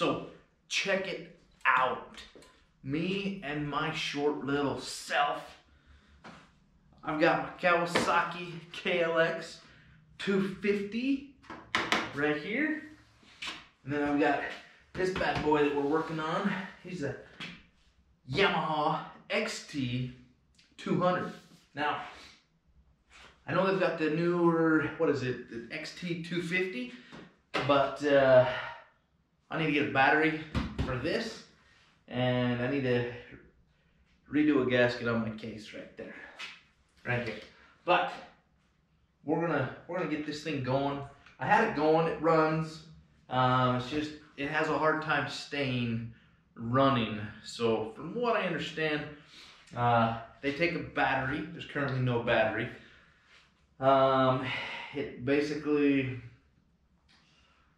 So check it out. Me and my short little self. I've got my Kawasaki KLX 250 right here. And then I've got this bad boy that we're working on. He's a Yamaha XT 200. Now, I know they've got the newer, what is it, the XT 250, but I need to get a battery for this, and I need to redo a gasket on my case right there, right here. But we're gonna get this thing going. I had it going; it runs. It's just it has a hard time staying running. So from what I understand, they take a battery. There's currently no battery. It basically,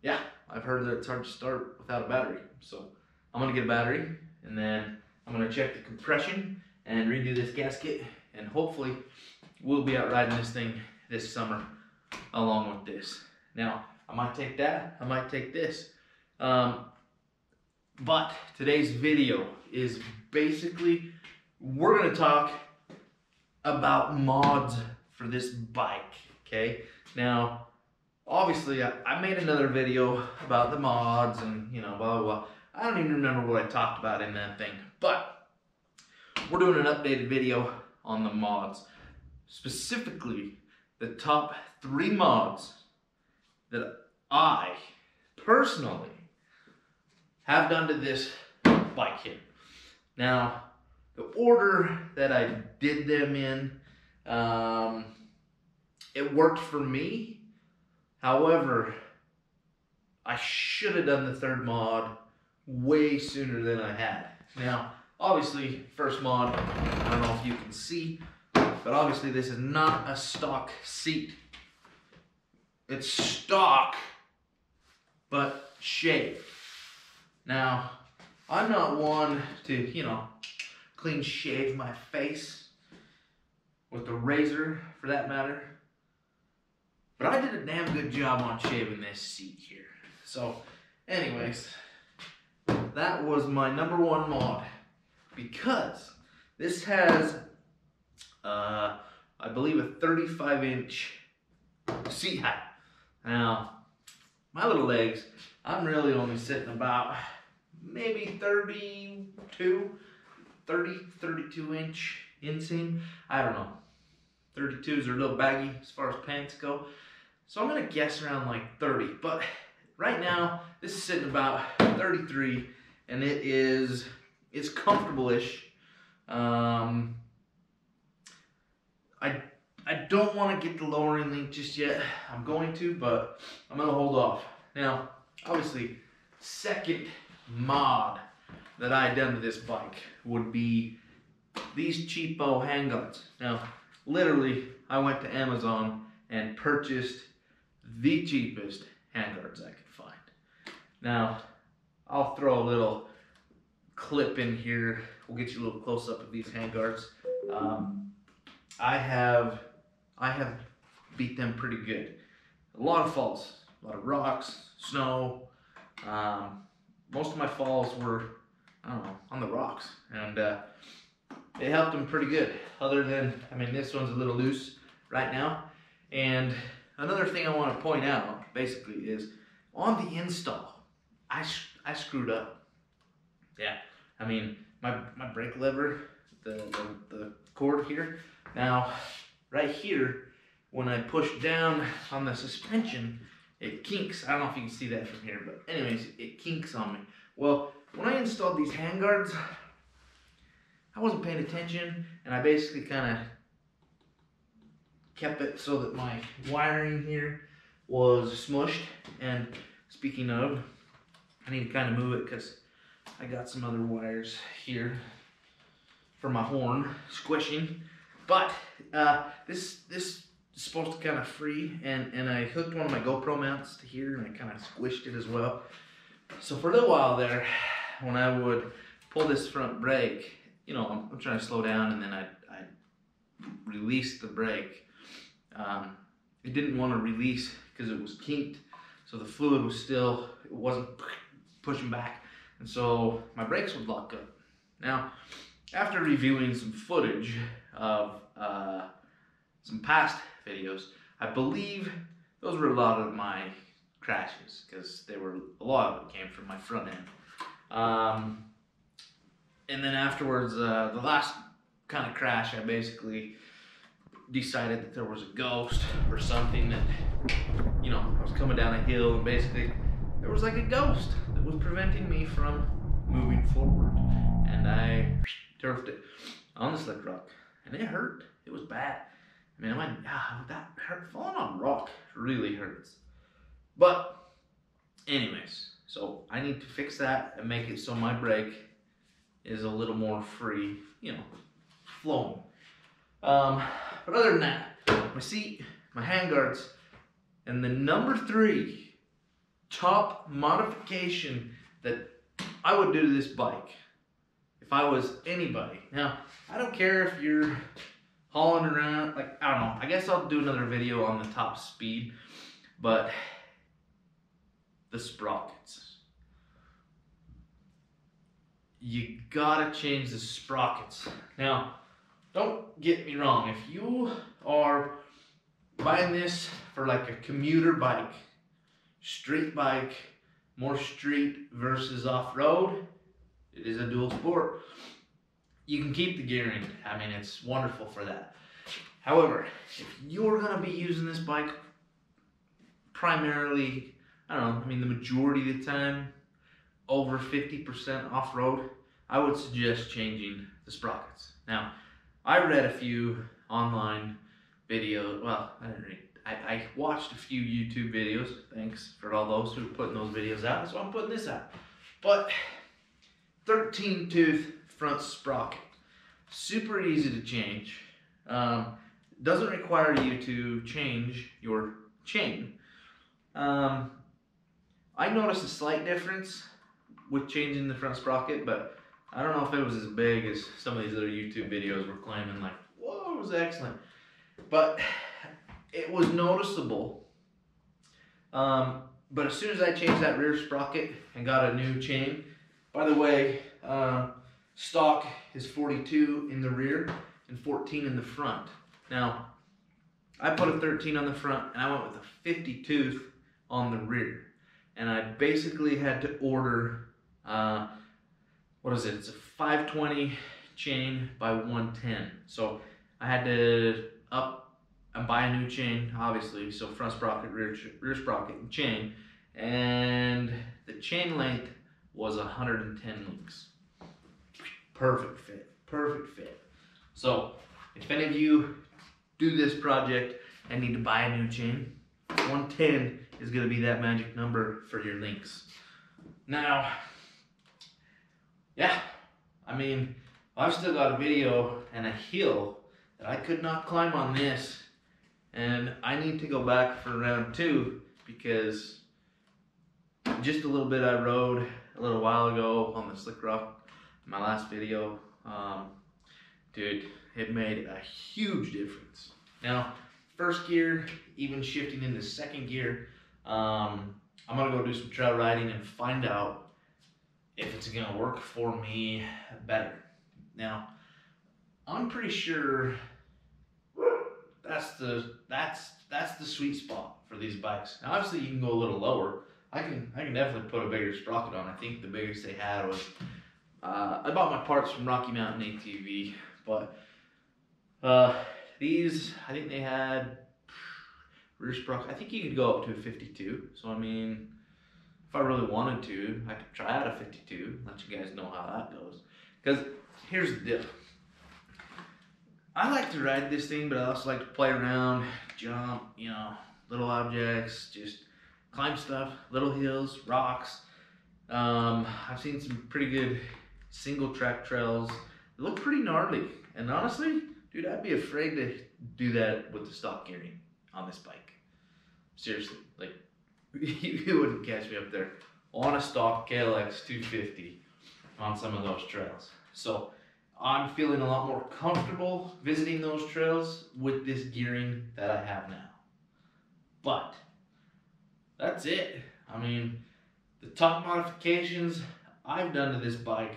yeah, I've heard that it's hard to start without a battery. So I'm gonna get a battery, and then I'm gonna check the compression and redo this gasket, and hopefully we'll be out riding this thing this summer along with this. Now, I might take that, I might take this. But today's video is basically, we're gonna talk about mods for this bike, okay? Now, obviously, I made another video about the mods and, you know, blah, blah, blah. I don't even remember what I talked about in that thing, but we're doing an updated video on the mods. Specifically, the top 3 mods that I personally have done to this bike here. Now, the order that I did them in, it worked for me. However, I should have done the third mod way sooner than I had. Now, obviously, first mod, I don't know if you can see, but obviously this is not a stock seat. It's stock, but shaved. Now, I'm not one to, you know, clean shave my face with a razor, for that matter. But I did a damn good job on shaving this seat here. So, anyways, that was my #1 mod, because this has, I believe, a 35-inch seat height. Now, my little legs, I'm really only sitting about maybe 32 inch inseam. I don't know. 32s are a little baggy as far as pants go. So I'm gonna guess around like 30, but right now this is sitting about 33, and it's comfortable-ish. I don't want to get the lowering link just yet. I'm going to, but I'm gonna hold off. Now, obviously, second mod that I done to this bike would be these cheapo handguards. Now, literally, I went to Amazon and purchased the cheapest handguards I could find. Now, I'll throw a little clip in here. We'll get you a little close-up of these handguards. I have beat them pretty good. A lot of falls, a lot of rocks, snow. Most of my falls were, I don't know, on the rocks, and it helped them pretty good. Other than, I mean, this one's a little loose right now. And another thing I want to point out, basically, is on the install, I screwed up. Yeah, I mean, my brake lever, the cord here. Now, right here, when I push down on the suspension, it kinks. I don't know if you can see that from here, but anyways, it kinks on me. Well, when I installed these handguards, I wasn't paying attention, and I basically kind of kept it so that my wiring here was smushed. And speaking of, I need to kind of move it because I got some other wires here for my horn squishing. But this is supposed to kind of free, and I hooked one of my GoPro mounts to here, and I kind of squished it as well. So for a little while there, when I would pull this front brake, you know, I'm trying to slow down, and then I released the brake. It didn't want to release because it was kinked, so the fluid was still, it wasn't pushing back, and so my brakes would lock up. Now, after reviewing some footage of some past videos, I believe those were a lot of my crashes, because they were, a lot of them came from my front end. And then afterwards, the last kind of crash, I basically decided that there was a ghost or something, that, you know, I was coming down a hill and basically there was like a ghost that was preventing me from moving forward, and I turfed it on the slick rock, and it hurt. It was bad. I mean, I went, ah, that hurt. Falling on rock really hurts. But anyways, so I need to fix that and make it so my brake is a little more free, you know, flowing. But other than that, my seat, my handguards, and the number 3 top modification that I would do to this bike if I was anybody. Now, I don't care if you're hauling around, like, I don't know, I guess I'll do another video on the top speed, but the sprockets. You gotta change the sprockets. Now, don't get me wrong, if you are buying this for like a commuter bike, street bike, more street versus off-road, it is a dual sport. You can keep the gearing. I mean, it's wonderful for that. However, if you're gonna be using this bike primarily, I don't know, I mean the majority of the time, over 50% off-road, I would suggest changing the sprockets. Now, I read a few online videos, well, I didn't read, I watched a few YouTube videos. Thanks for all those who are putting those videos out, so I'm putting this out. But 13 tooth front sprocket, super easy to change. Doesn't require you to change your chain. I noticed a slight difference with changing the front sprocket, but I don't know if it was as big as some of these other YouTube videos were claiming, like, whoa, it was excellent. But it was noticeable. But as soon as I changed that rear sprocket and got a new chain, by the way, stock is 42 in the rear and 14 in the front. Now, I put a 13 on the front and I went with a 50 tooth on the rear. And I basically had to order, what is it? It's a 520 chain by 110. So I had to up and buy a new chain, obviously. So front sprocket, rear sprocket, and chain. And the chain length was 110 links. Perfect fit, perfect fit. So if any of you do this project and need to buy a new chain, 110 is gonna be that magic number for your links. Now, yeah, I mean, I've still got a video and a hill that I could not climb on this, and I need to go back for round 2, because just a little bit I rode a little while ago on the slick rock, my last video, dude, it made a huge difference. Now, first gear, even shifting into second gear, I'm gonna go do some trail riding and find out if it's gonna work for me better. Now, I'm pretty sure that's the sweet spot for these bikes. Now, obviously, you can go a little lower. I can definitely put a bigger sprocket on. I think the biggest they had was, I bought my parts from Rocky Mountain ATV, but these, I think they had rear sprocket. I think you could go up to a 52. So, I mean, if I really wanted to, I could try out a 52, let you guys know how that goes. Because here's the deal. I like to ride this thing, but I also like to play around, jump, you know, little objects, just climb stuff, little hills, rocks. I've seen some pretty good single track trails. They look pretty gnarly. And honestly, dude, I'd be afraid to do that with the stock gearing on this bike. Seriously, like, you wouldn't catch me up there on a stock KLX 250 on some of those trails. So I'm feeling a lot more comfortable visiting those trails with this gearing that I have now. But that's it. I mean, The top modifications I've done to this bike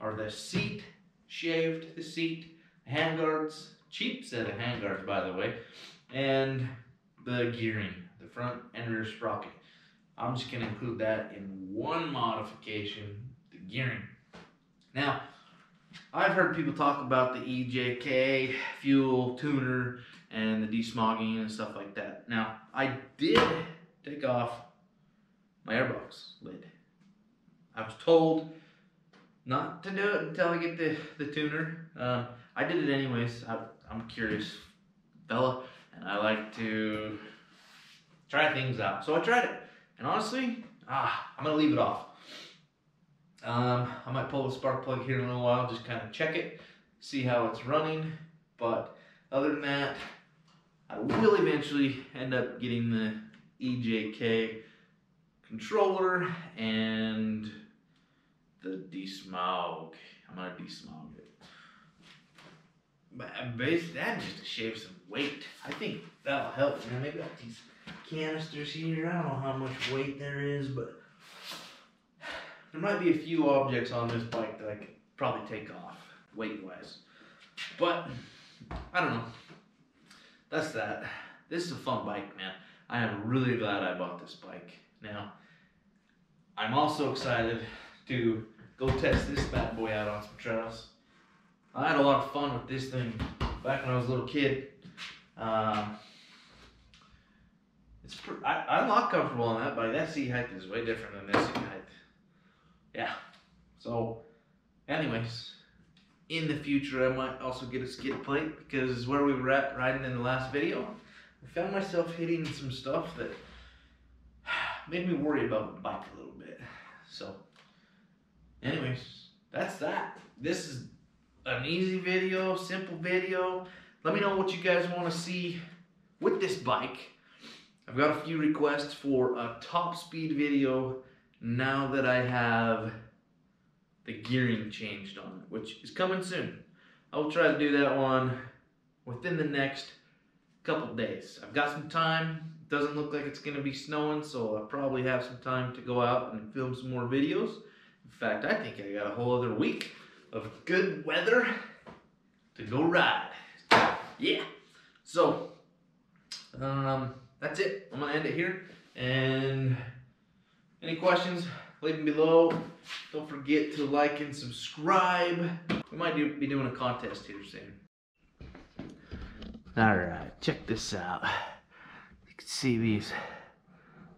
are the seat, shaved the seat, handguards, cheap set of handguards by the way, and the gearing, the front and rear sprocket. I'm just gonna include that in one modification, the gearing. Now, I've heard people talk about the EJK, fuel, tuner, and the desmogging and stuff like that. Now, I did take off my airbox lid. I was told not to do it until I get the tuner. I did it anyways. I'm curious fella, and I like to try things out. So I tried it, and honestly, I'm gonna leave it off. I might pull the spark plug here in a little while, just kind of check it, see how it's running. But other than that, I will eventually end up getting the EJK controller and the desmog. I'm gonna desmog it. But basically, that just to shave some weight. I think that'll help. Now, maybe I've got these canisters here. I don't know how much weight there is, but there might be a few objects on this bike that I could probably take off weight-wise, but I don't know. That's that. This is a fun bike, man. I am really glad I bought this bike. Now, I'm also excited to go test this bad boy out on some trails. I had a lot of fun with this thing back when I was a little kid. I'm not comfortable on that bike. That seat height is way different than this seat height. Yeah, so anyways, in the future I might also get a skid plate, because where we were at riding in the last video, I found myself hitting some stuff that made me worry about the bike a little bit. So anyways, that's that. This is an easy video, simple video. Let me know what you guys want to see with this bike. I've got a few requests for a top speed video now that I have the gearing changed on it, which is coming soon. I will try to do that one within the next couple days. I've got some time. It doesn't look like it's going to be snowing, so I'll probably have some time to go out and film some more videos. In fact, I think I got a whole other week of good weather to go ride. Yeah. So, that's it. I'm going to end it here. And any questions, leave them below. Don't forget to like and subscribe. We might be doing a contest here soon. All right, check this out. You can see these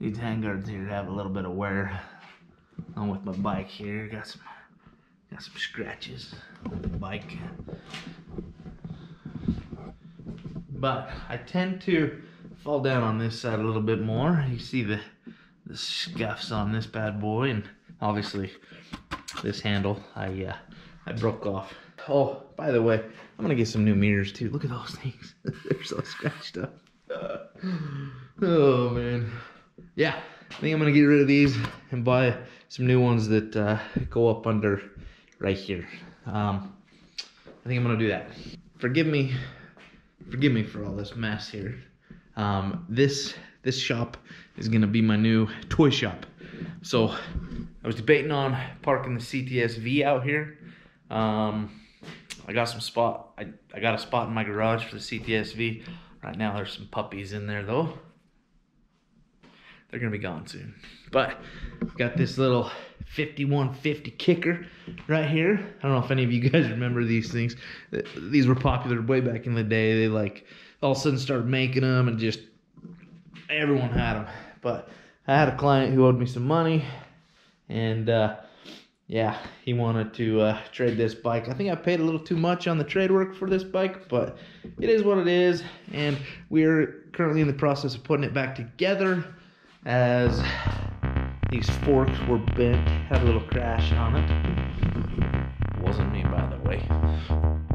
handguards here have a little bit of wear. Along with my bike here, got some scratches on the bike. But I tend to fall down on this side a little bit more. You see the scuffs on this bad boy, and obviously this handle I broke off. Oh, by the way, I'm gonna get some new mirrors too. Look at those things. They're so scratched up. Oh man. Yeah, I think I'm gonna get rid of these and buy some new ones that go up under right here. I think I'm gonna do that. Forgive me for all this mess here. This shop is gonna be my new toy shop. So I was debating on parking the CTS-V out here. I got some spot. I got a spot in my garage for the CTS-V. Right now there's some puppies in there though. They're gonna be gone soon. But got this little 5150 kicker right here. I don't know if any of you guys remember these things. These were popular way back in the day. They like all of a sudden started making them and just everyone had them. But I had a client who owed me some money, and yeah, he wanted to trade this bike. I think I paid a little too much on the trade work for this bike, but it is what it is, and we're currently in the process of putting it back together as these forks were bent, had a little crash on it. It wasn't me, by the way.